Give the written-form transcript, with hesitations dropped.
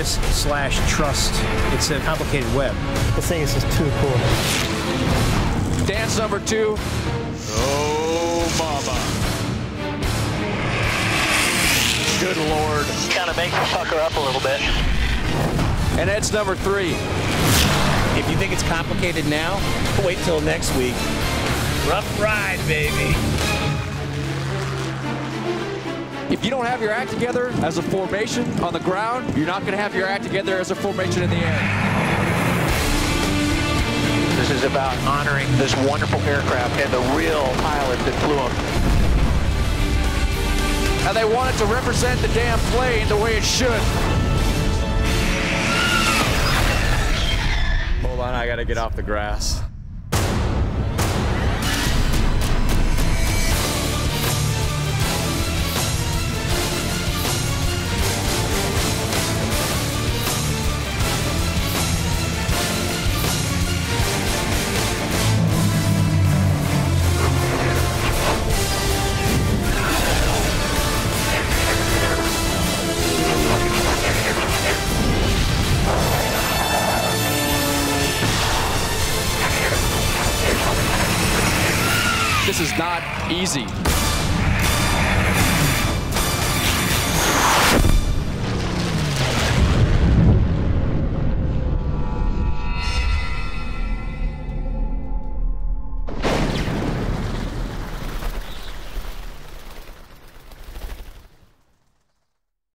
risk/trust. It's a complicated web. This thing is just too cool. Dance number two. Oh, mama. Good Lord. Kind of makes the sucker up a little bit. And that's number three. If you think it's complicated now, wait till next week. Rough ride, baby. If you don't have your act together as a formation on the ground, you're not going to have your act together as a formation in the air. This is about honoring this wonderful aircraft and the real pilot that flew them. And they want it to represent the damn plane the way it should. Hold on, I gotta get off the grass. This is not easy.